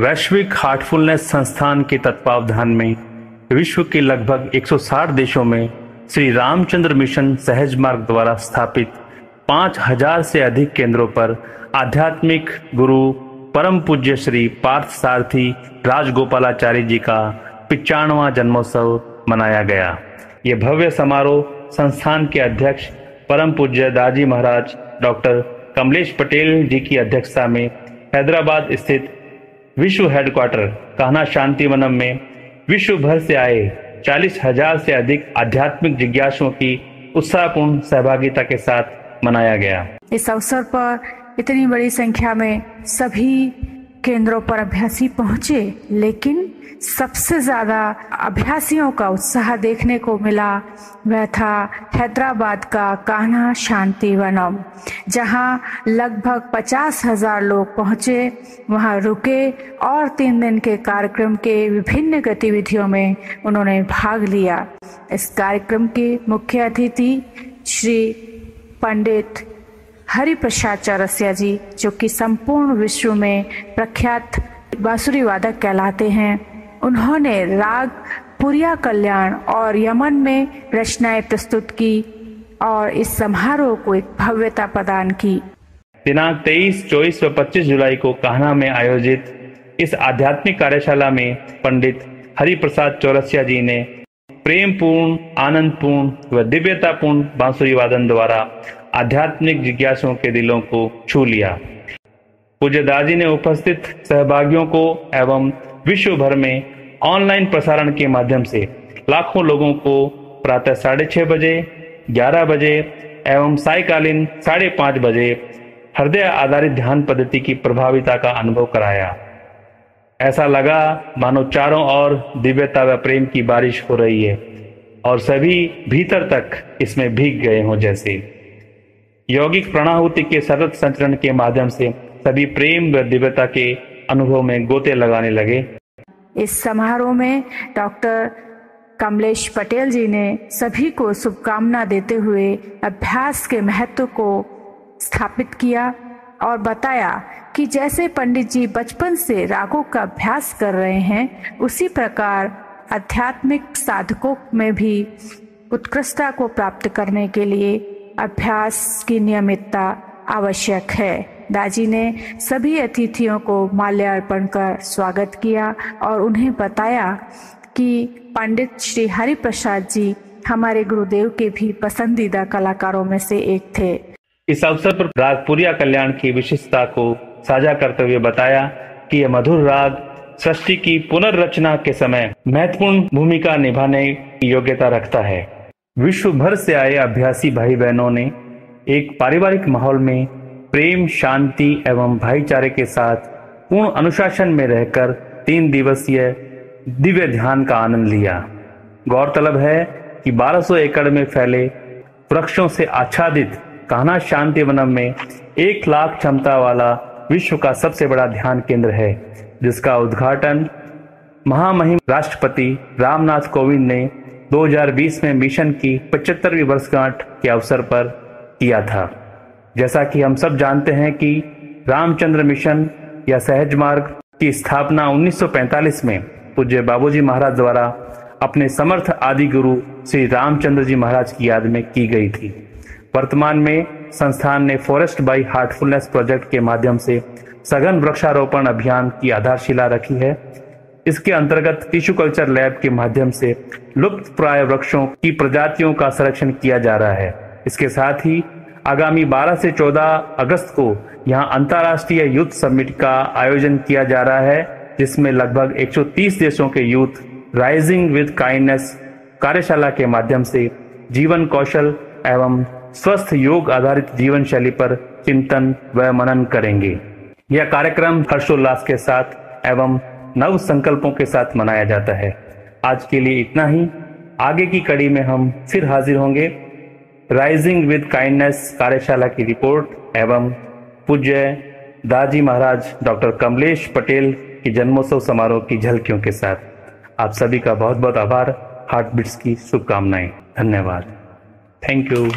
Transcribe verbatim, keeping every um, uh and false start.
वैश्विक हार्टफुलनेस संस्थान के तत्वावधान में विश्व के लगभग एक सौ साठ देशों में श्री रामचंद्र मिशन सहज मार्ग द्वारा स्थापित पाँच हज़ार से अधिक केंद्रों पर आध्यात्मिक गुरु परम पूज्य श्री पार्थ सारथी राजगोपालाचार्य जी का पिचानवां जन्मोत्सव मनाया गया। ये भव्य समारोह संस्थान के अध्यक्ष परम पूज्य दाजी महाराज डॉक्टर कमलेश पटेल जी की अध्यक्षता में हैदराबाद स्थित विश्व हेडक्वार्टर कान्हा शांतिवनम में विश्व भर से आए चालीस हजार से अधिक आध्यात्मिक जिज्ञासुओं की उत्साहपूर्ण सहभागिता के साथ मनाया गया। इस अवसर पर इतनी बड़ी संख्या में सभी केंद्रों पर अभ्यासी पहुंचे, लेकिन सबसे ज्यादा अभ्यासियों का उत्साह देखने को मिला वह था हैदराबाद का कान्हा शांतिवनम, जहां लगभग पचास हजार लोग पहुंचे, वहां रुके और तीन दिन के कार्यक्रम के विभिन्न गतिविधियों में उन्होंने भाग लिया। इस कार्यक्रम के मुख्य अतिथि श्री पंडित हरिप्रसाद चौरसिया जी, जो कि संपूर्ण विश्व में प्रख्यात बांसुरी वादक कहलाते हैं, उन्होंने राग पुरिया कल्याण और यमन में रचनाएं प्रस्तुत की और इस समारोह को एक भव्यता प्रदान की। दिनांक तेईस, चौबीस व पच्चीस जुलाई को कान्हा में आयोजित इस आध्यात्मिक कार्यशाला में पंडित हरिप्रसाद चौरसिया जी ने प्रेम पूर्ण, आनंद पूर्ण व दिव्यता पूर्ण बांसुरी वादन द्वारा आध्यात्मिक जिज्ञासुओं के दिलों को छू लिया। पूज्य दाजी ने उपस्थित सहभागियों को एवं विश्व भर में ऑनलाइन प्रसारण के माध्यम से लाखों लोगों को प्रातः साढ़े छह बजे, ग्यारह बजे एवं सायकालीन साढ़े पाँच बजे हृदय आधारित ध्यान पद्धति की प्रभाविता का अनुभव कराया। ऐसा लगा मानो चारों ओर दिव्यता व प्रेम की बारिश हो रही है और सभी भीतर तक इसमें भीग गए हों। जैसे यौगिक प्राणाहुति के सतत संचरण के माध्यम से सभी प्रेम व दिव्यता के अनुभव में गोते लगाने लगे। इस समारोह में डॉक्टर कमलेश पटेल जी ने सभी को शुभकामना देते हुए अभ्यास के महत्व को स्थापित किया और बताया कि जैसे पंडित जी बचपन से रागों का अभ्यास कर रहे हैं, उसी प्रकार आध्यात्मिक साधकों में भी उत्कृष्टता को प्राप्त करने के लिए अभ्यास की नियमितता आवश्यक है। दाजी ने सभी अतिथियों को माल्यार्पण कर स्वागत किया और उन्हें बताया कि पंडित श्री हरिप्रसाद जी हमारे गुरुदेव के भी पसंदीदा कलाकारों में से एक थे। इस अवसर पर राग पुरिया कल्याण की विशिष्टता को साझा करते हुए बताया कि यह मधुर राग सृष्टि की पुनर्रचना के समय महत्वपूर्ण भूमिका निभाने की योग्यता रखता है। विश्व भर से आए अभ्यासी भाई बहनों ने एक पारिवारिक माहौल में प्रेम, शांति एवं भाईचारे के साथ पूर्ण अनुशासन में रहकर तीन दिवसीय दिव्य ध्यान का आनंद लिया। गौरतलब है कि बारह सौ एकड़ में फैले वृक्षों से आच्छादित कान्हा शांतिवनम में एक लाख क्षमता वाला विश्व का सबसे बड़ा ध्यान केंद्र है, जिसका उद्घाटन महामहिम राष्ट्रपति रामनाथ कोविंद ने दो हज़ार बीस में मिशन की पचहत्तरवीं वर्षगांठ के अवसर पर किया था। जैसा कि हम सब जानते हैं कि रामचंद्र मिशन या सहज मार्ग की स्थापना उन्नीस सौ पैंतालीस में पूज्य बाबूजी महाराज द्वारा अपने समर्थ आदि गुरु श्री रामचंद्र जी महाराज की याद में की गई थी। वर्तमान में संस्थान ने फॉरेस्ट बाय हार्टफुलनेस प्रोजेक्ट के माध्यम से सघन वृक्षारोपण अभियान की आधारशिला रखी है। इसके अंतर्गत टिश्यू कल्चर लैब के माध्यम से लुप्त प्राय वृक्षों की प्रजातियों का संरक्षण किया जा रहा है। इसके साथ ही आगामी बारह से चौदह अगस्त को यहां अंतर्राष्ट्रीय यूथ समिट का आयोजन किया जा रहा है, जिसमें लगभग एक सौ तीस देशों के यूथ राइजिंग विद काइंडनेस कार्यशाला के माध्यम से जीवन कौशल एवं स्वस्थ योग आधारित जीवन शैली पर चिंतन व मनन करेंगे। यह कार्यक्रम हर्षोल्लास के साथ एवं नव संकल्पों के साथ मनाया जाता है। आज के लिए इतना ही। आगे की कड़ी में हम फिर हाजिर होंगे। राइजिंग विद काइंडनेस कार्यशाला की रिपोर्ट एवं पूज्य दाजी महाराज डॉक्टर कमलेश पटेल की जन्मोत्सव समारोह की झलकियों के साथ आप सभी का बहुत बहुत आभार। हार्टबिट्स की शुभकामनाएं। धन्यवाद। Thank you.